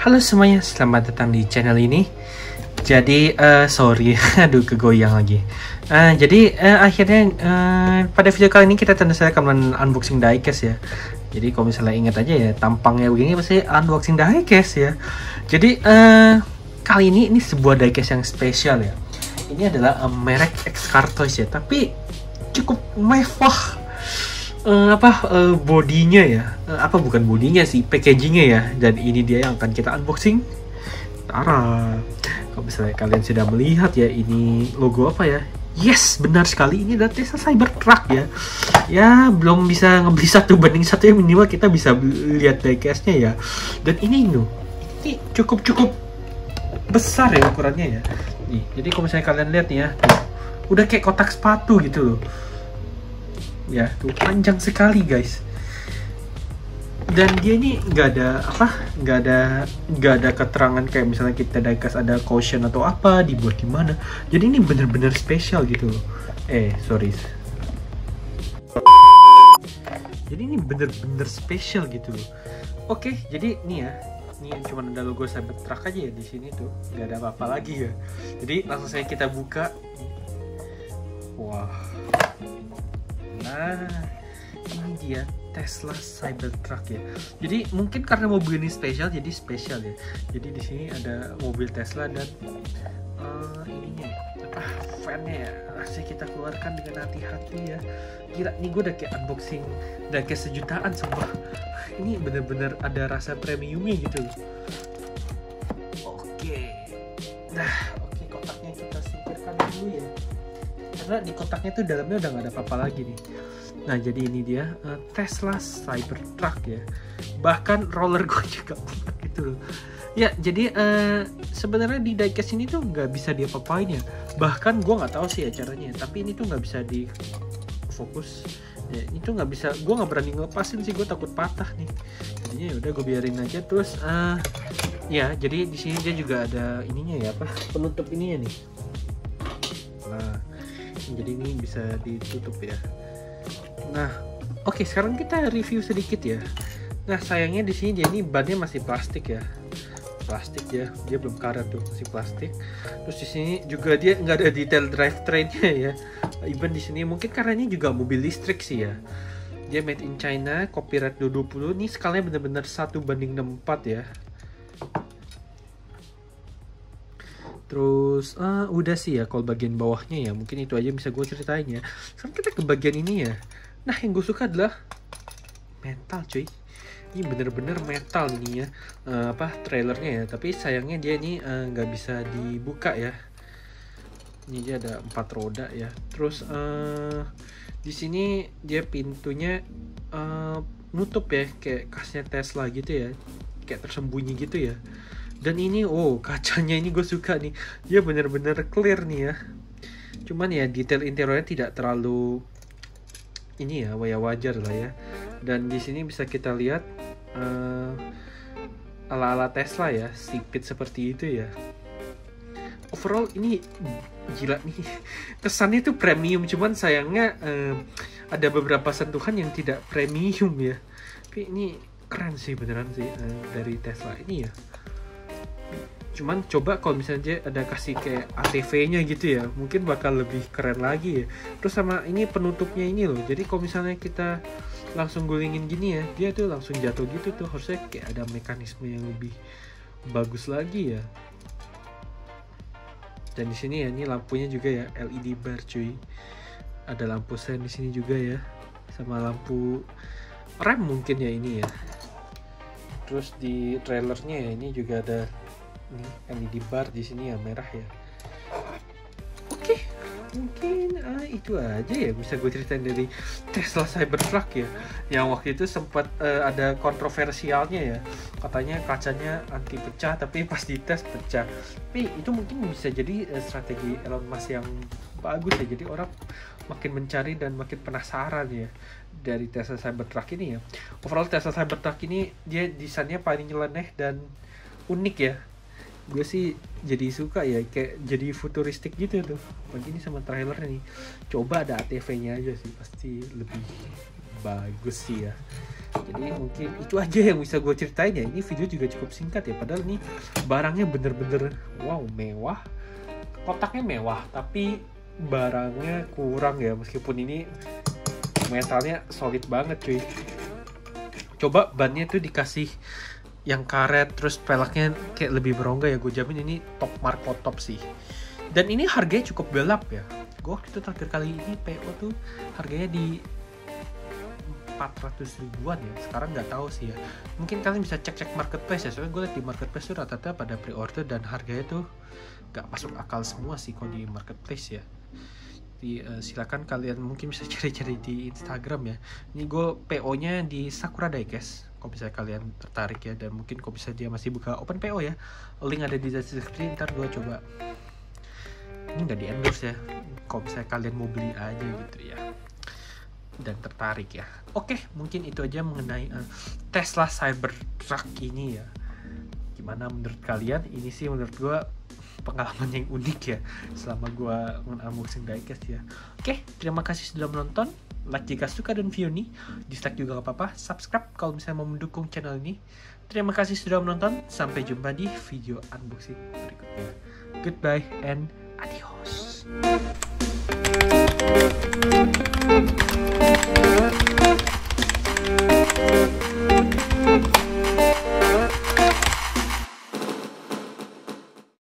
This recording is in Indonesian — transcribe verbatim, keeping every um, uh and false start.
Halo semuanya, selamat datang di channel ini. Jadi, uh, sorry, aduh kegoyang lagi. Uh, jadi, uh, akhirnya uh, pada video kali ini kita tentu saja akan unboxing diecast ya. Jadi, kalau misalnya ingat aja ya, tampangnya begini pasti unboxing diecast ya. Jadi, uh, kali ini ini sebuah diecast yang spesial ya. Ini adalah uh, merek Xcartoys ya, tapi cukup mewah. Uh, apa uh, bodinya ya, uh, apa bukan bodinya sih, packagingnya ya. Dan ini dia yang akan kita unboxing. Tara, kalau misalnya kalian sudah melihat ya, ini logo apa ya? Yes, benar sekali, ini adalah Tesla Cybertruck ya. Ya belum bisa ngebeli satu banding satu ya, minimal kita bisa lihat diecast-nya ya. Dan ini ini, ini cukup cukup besar ya ukurannya ya. Nih, jadi kalau misalnya kalian lihat nih ya, tuh, udah kayak kotak sepatu gitu loh. Ya, tuh panjang sekali guys. Dan dia ini nggak ada apa, nggak ada nggak ada keterangan kayak misalnya kita diecast ada caution atau apa dibuat di mana. Jadi ini bener-bener spesial gitu. Eh, sorry. Jadi ini bener-bener spesial gitu. Oke, jadi nih ya. Ini cuma ada logo Cybertruck aja ya di sini tuh. Nggak ada apa-apa lagi ya. Jadi langsung saya kita buka. Wah. Nah, ini dia Tesla Cybertruck ya. Jadi mungkin karena mobil ini spesial, jadi spesial ya. Jadi di sini ada mobil Tesla dan uh, ininya ya, apa fan-nya ya. Harusnya kita keluarkan dengan hati-hati ya. Gila, ini gue udah kayak unboxing, udah kayak sejutaan sumpah. Ini bener-bener ada rasa premiumnya gitu. Oke, nah oke okay, kotaknya kita singkirkan dulu ya. Karena di kotaknya tuh dalamnya udah nggak ada apa-apa lagi nih. Nah jadi ini dia uh, Tesla Cybertruck ya. Bahkan roller gue juga gitu loh. Ya jadi uh, sebenarnya di diecast ini tuh nggak bisa diapa-apain ya. Bahkan gue nggak tahu sih ya caranya. Tapi ini tuh nggak bisa di fokus. Ya, ini tuh nggak bisa. Gue nggak berani ngelepasin sih. Gue takut patah nih. Jadinya yaudah gue biarin aja terus. Uh, ya jadi di sini dia juga ada ininya ya apa penutup ininya nih. Nah. Jadi ini bisa ditutup ya. Nah, oke okay, sekarang kita review sedikit ya. Nah sayangnya di sini dia ini bannya masih plastik ya, plastik ya, dia belum karet tuh, masih plastik. Terus di sini juga dia nggak ada detail drivetrainnya ya. Even di sini mungkin karena ini juga mobil listrik sih ya. Dia made in China, copyright dua ratus dua puluh. Ini skalanya benar-benar satu banding enam puluh empat ya. Terus uh, udah sih ya kalau bagian bawahnya ya. Mungkin itu aja bisa gue ceritain ya. Sekarang kita ke bagian ini ya. Nah yang gue suka adalah metal cuy. Ini bener-bener metal ini ya. uh, Apa trailernya ya. Tapi sayangnya dia ini uh, gak bisa dibuka ya. Ini dia ada empat roda ya. Terus uh, di sini dia pintunya uh, nutup ya. Kayak khasnya Tesla gitu ya. Kayak tersembunyi gitu ya. Dan ini, oh kacanya ini gue suka nih. Dia bener-bener clear nih ya. Cuman ya detail interiornya tidak terlalu ini ya, ya wajar lah ya. Dan di sini bisa kita lihat uh, ala-ala Tesla ya, sipit seperti itu ya. Overall ini gila nih. Kesannya tuh premium, cuman sayangnya uh, ada beberapa sentuhan yang tidak premium ya. Tapi ini keren sih beneran sih uh, dari Tesla ini ya. Cuman coba kalau misalnya ada kasih kayak A T V-nya gitu ya, mungkin bakal lebih keren lagi ya. Terus sama ini penutupnya ini loh. Jadi kalau misalnya kita langsung gulingin gini ya, dia tuh langsung jatuh gitu tuh. Harusnya kayak ada mekanisme yang lebih bagus lagi ya. Dan di sini ya, ini lampunya juga ya L E D bar cuy. Ada lampu sen di sini juga ya, sama lampu rem mungkin ya ini ya. Terus di trailernya ya, ini juga ada ini L E D bar di sini ya merah ya. Oke, okay, mungkin uh, itu aja ya bisa gue ceritain dari Tesla Cybertruck ya. Yang waktu itu sempat uh, ada kontroversialnya ya. Katanya kacanya anti pecah tapi pas dites pecah. Tapi itu mungkin bisa jadi uh, strategi Elon Musk yang bagus ya. Jadi orang makin mencari dan makin penasaran ya dari Tesla Cybertruck ini ya. Overall Tesla Cybertruck ini dia desainnya paling nyeleneh dan unik ya. Gue sih jadi suka ya, kayak jadi futuristik gitu tuh. Pagi ini sama trailernya nih. Coba ada A T V-nya aja sih, pasti lebih bagus sih ya. Jadi mungkin itu aja yang bisa gue ceritain ya. Ini video juga cukup singkat ya, padahal ini barangnya bener-bener wow, mewah. Kotaknya mewah, tapi barangnya kurang ya, meskipun ini metalnya solid banget cuy. Coba bannya tuh dikasih yang karet, terus pelaknya kayak lebih berongga ya, gue jamin ini top marko top sih. Dan ini harganya cukup belap ya. Gue waktu itu terakhir kali ini P O tuh harganya di empat ratus ribuan ya, sekarang nggak tahu sih ya. Mungkin kalian bisa cek-cek marketplace ya, soalnya gue liat di marketplace tuh rata-rata pada pre-order dan harganya tuh nggak masuk akal semua sih kalau di marketplace ya. Di, uh, silakan kalian mungkin bisa cari-cari di Instagram ya. Ini gue P O-nya di Sakura guys. Kalau bisa kalian tertarik ya, dan mungkin kalau bisa dia masih buka open P O ya. Link ada di description, ntar gue coba. Ini nggak di endorse ya. Kalau bisa kalian mau beli aja gitu ya, dan tertarik ya. Oke, mungkin itu aja mengenai uh, Tesla Cybertruck ini ya. Gimana menurut kalian? Ini sih menurut gue pengalaman yang unik ya selama gue unboxing diecast ya. Oke, terima kasih sudah menonton. Like jika suka dan view nih, dislike juga gak apa-apa. Subscribe kalau misalnya mau mendukung channel ini. Terima kasih sudah menonton. Sampai jumpa di video unboxing berikutnya. Goodbye and adios.